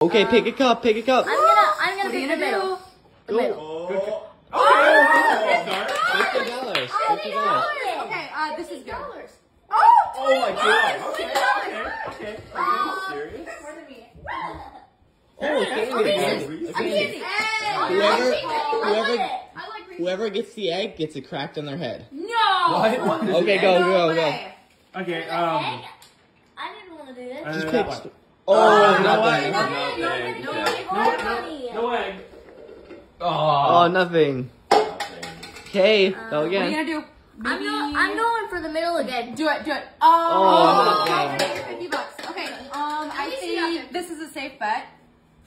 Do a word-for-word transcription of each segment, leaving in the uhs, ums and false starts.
Okay, um, pick a cup, pick a cup. I'm gonna, I'm gonna pick the middle. The middle. Oh. Oh. Oh. fifty dollars. fifty dollars. Okay, uh, this is good. Oh, oh my God. Okay, okay, okay. Are you serious? More than me. Oh, okay. Okay. Okay. Whoever, whoever, whoever gets the egg gets it cracked on their head. No. What? Okay, go, go, go. Okay, um. I didn't want to do this. Just pick. Oh, oh, no way! No, no, no way! Oh, nothing. Okay, um, go again. What are you gonna do? Maybe... I'm going. I'm going for the middle again. Do it. Do it. Oh, oh, oh I'm gonna get fifty bucks. Okay. Um, I think this is a safe bet.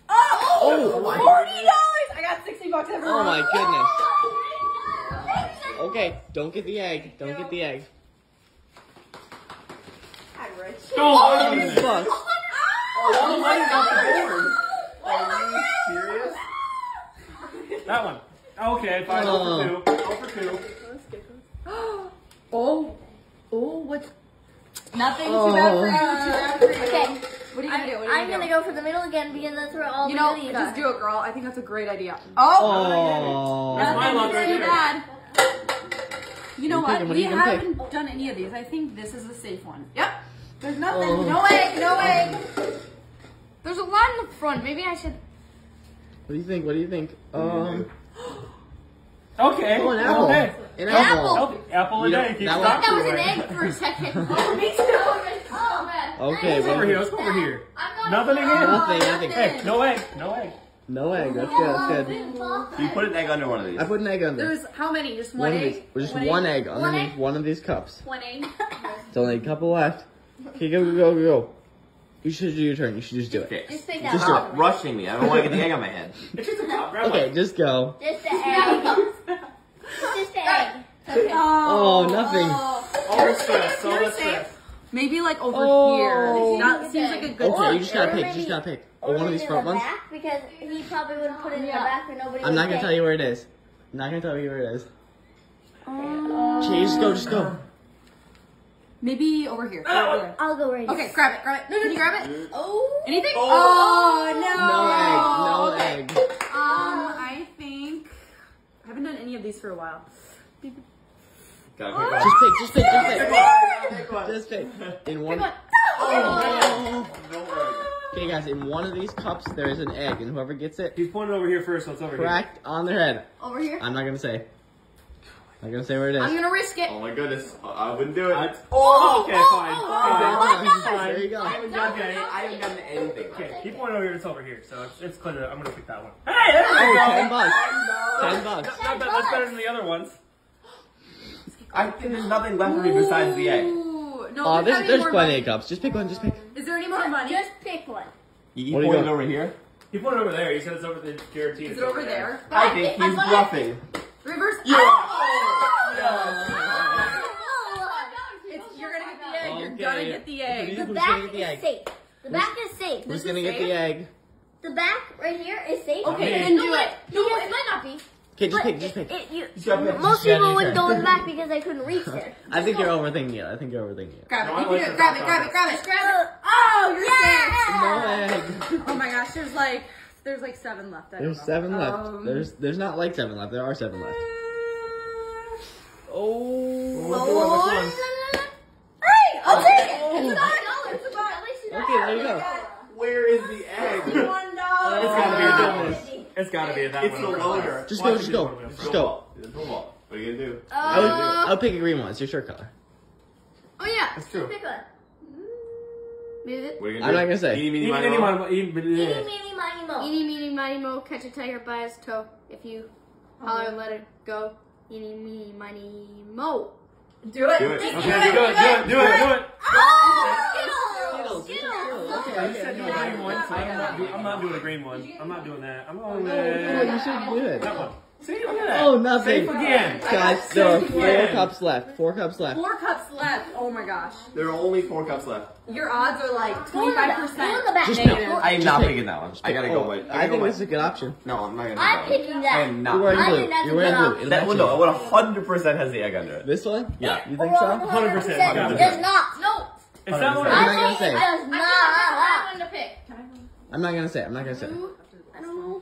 Oh, oh forty dollars! I got sixty bucks everyone. Oh my goodness. Oh. Okay, don't get the egg. Don't no. get the egg. I'm rich. Oh, Oh, oh my God! Are you serious? That one. Okay, fine. Oh. oh for two. oh for two. Oh, oh, what? Nothing. Oh. Too bad for you. Too bad for you. Okay. What are you gonna I, do? What are you I'm gonna, gonna go for the middle again because that's where all you the know. Goodies just do it, girl. I think that's a great idea. Oh. oh. Nothing too bad. You know what? We haven't pick? done any of these. I think this is a safe one. Yep. There's nothing. Oh. No egg. No egg. There's a lot in the front. Maybe I should. What do you think? What do you think? Um. Okay. Oh, an apple. Okay. An apple. Apple, apple and egg. I thought that was an egg for a second. Oh, me too. Oh man. Okay. Let's go over here. Let's go over here. Nothing again. Nothing. Nothing. Hey, no egg. No egg. No egg. That's good. That's good. So you put an egg under one of these. I put an egg under. There's how many? Just one, one egg. Just one, one egg, egg underneath one of these cups. One egg. There's only a couple left. Okay, go, go, go, go. You should do your turn. You should just do it. Just pick that just up. Stop rushing me. I don't want to get the egg on my head. It's just a cup. Grab okay, one. Just go. Just the egg. Just the egg. Okay. Oh, oh, nothing. Oh, stress. So much stress. Maybe like over oh. here. That seems like a good Okay, you just gotta pick. Just gotta pick. Or one of these front ones. Because he probably wouldn't put it in yeah. the back for nobody. I'm not gonna pick. tell you where it is. I'm not gonna tell you where it is. Oh. Okay, just go. Just go. Maybe over here. Oh, I'll go right here. Okay, grab it, grab it. No, no, no, grab it. Oh. Anything? Oh, no. No egg, no egg. Um, I think, I haven't done any of these for a while. Gotta pick one. Just pick, just pick, just pick. Pick one. Just pick. In one. Pick one. Oh. No egg. Okay, guys, in one of these cups, there is an egg, and whoever gets it. He's pointing over here first, so it's over here. Cracked on their head. Over here? I'm not gonna say. I'm gonna say where it is. I'm gonna risk it. Oh my goodness, I wouldn't do it. I, oh, okay, oh, fine. Oh, oh, there you go. I haven't done anything. I haven't done anything. Okay, keep one over here. It's over here, so it's, it's clear. I'm gonna pick that one. Hey, there we oh, go. Ten bucks. Ten bucks. Ten Not bucks. That's better than the other ones. I think there's nothing left for me besides the egg. No, oh, there's there's plenty of cups. Just pick one. Just pick. Is there any more money? Just pick one. You put it over here. He put it over there. He said it's over the guaranteed. Is it over there? I think he's bluffing. Reverse. Yeah. Oh, no. Oh, no. It's, you're gonna get the egg. Okay. You're gonna get the egg. The, the back is the egg. safe. The back is safe. Who's gonna get safe? the egg? The back right here is safe. Okay, then do it. No, it might not be. Okay, just pick. Just pick. It, it, you, you most people wouldn't go in the back because they couldn't reach there. I think you're overthinking it. I think you're overthinking it. Grab it. You can do it. Grab it. Grab it. Grab it. Grab it. Oh, you're safe. Oh my gosh, there's like. There's like seven left. I there's know. seven left. Um, there's there's not like seven left. There are seven left. Oh. oh hey, I'll take it. Oh. It's a buy. No, it's a buy. At least you got okay, there you go. Guys. Where is the egg? One dollar. Oh, it's gotta be this. It's gotta be that it's one. It's the loader. Just go, just go, just go. Just go. What are you gonna do? Uh, I'll, I'll pick a green one. It's your shirt color. Oh yeah, that's true. Pick one. I'm not gonna say. Eeny, meeny, miny, mo. Eeny, meeny, miny, mo. Catch a tiger by his toe. If you holler and let it go. Eeny, meeny, miny, mo. Do it. Do it. Do it. Do it. Do it. Oh! Skittles. Skittles. Okay. You said do a green one, so I'm not doing a green one. I'm not doing that. I'm going with. You should do it. That one. See, look at that. Oh, nothing. Again. Guys, there are four cups left. Four cups left. Four cups left. Oh my gosh. There are only four cups left. Your odds are like twenty-five percent negative. No. I am not picking that one. I gotta go with I, I think this is a good option. No, I'm not gonna go I'm picking that. I am not. You're wearing blue. You're wearing blue. That window one hundred percent has the egg under it. This one? Yeah. You think so? one hundred percent. It does not. No. It's that one. I think it does not. I have one to pick. I'm not gonna say it. I'm not gonna say it. I don't know.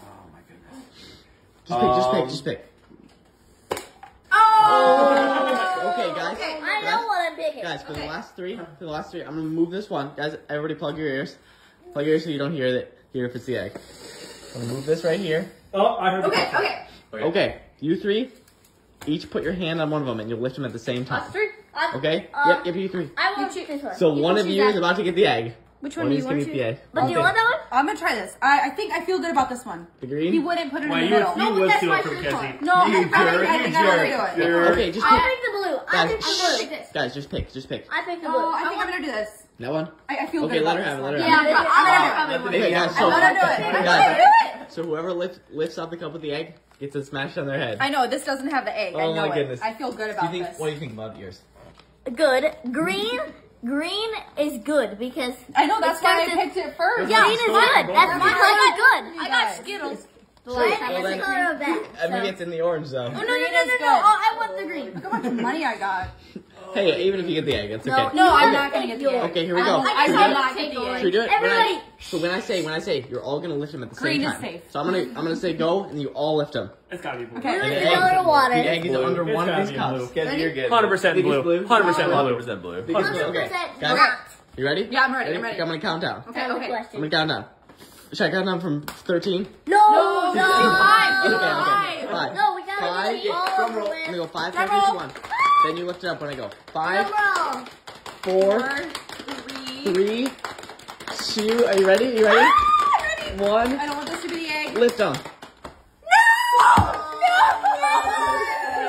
Oh my goodness. Just pick, just pick, just pick. Oh! Okay, guys. Okay, I know what I'm picking. Guys, for the last three, for the last three, I'm gonna move this one. Guys, everybody plug your ears. Plug your ears so you don't hear it. Hear if it's the egg. I'm gonna move this right here. Oh, I heard it. Okay, okay. Okay, you three, each put your hand on one of them and you'll lift them at the same time. Us three? Okay? Uh, yep, yep, you three. I want to choose this one. So one of you is about to get the egg. Which one, one do you want to? The egg. But do you want that one? I'm gonna try this. I I think I feel good about this one. The green? He wouldn't put it Why, in the middle. No, but that's my food point. No, I think I do it. Okay, just pick. I pick the blue. I pick the blue. Guys, just pick, just pick. I pick the blue. Oh, I think I'm gonna do this. That one? I feel good. Okay, let her have it. Let her have it. Yeah, I'm gonna do it. I'm gonna do it. So whoever lifts lifts up the cup with the egg gets it smashed on their head. I know this doesn't have the egg. Oh my goodness. I feel good about this. What do you think about yours? Good. Green. Green is good because I know that's why I picked it first. Yeah, green is good. That's why it's good. I got Skittles. Red is the color of that. I mean, it's in the orange though. Oh no no no no no! Oh, I want the green. Look how much money I got. Hey, even if you get the egg, it's okay. No, I'm not gonna get the egg. Okay, here we go. I'm not gonna get the egg. Should we do it? Everybody. So when I say when I say, you're all gonna lift them at the same time. Green is safe. So I'm gonna I'm gonna say go, and you all lift them. It's gotta be blue. Okay, the water. The egg is under one of these cups. one hundred percent blue. one hundred percent blue. one hundred percent blue. one hundred percent black. You ready? Yeah, I'm ready. I'm ready. I'm gonna count down. Okay, okay. I'm gonna count down. Should I count down from thirteen? No, no, five. Okay, okay. Five. No, we gotta do all of them. I'm gonna go five, four, three, two, one. Then you lift it up when I go. Five, four, three, two. Are you ready? You ready? Ah, ready. One. I don't want this to be the egg. Lift them. No! No! No!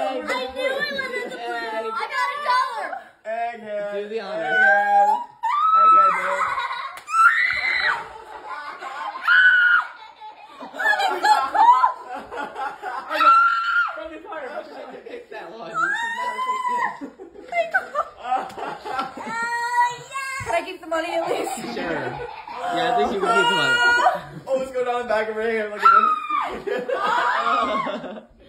I knew I wanted the blue. I got a dollar. Egghead. Do the honors. Egghead. Egghead. Egghead. Money at least. Sure. Yeah, I think you can keep the money. Oh, let's go down the back of her hair. Look at this.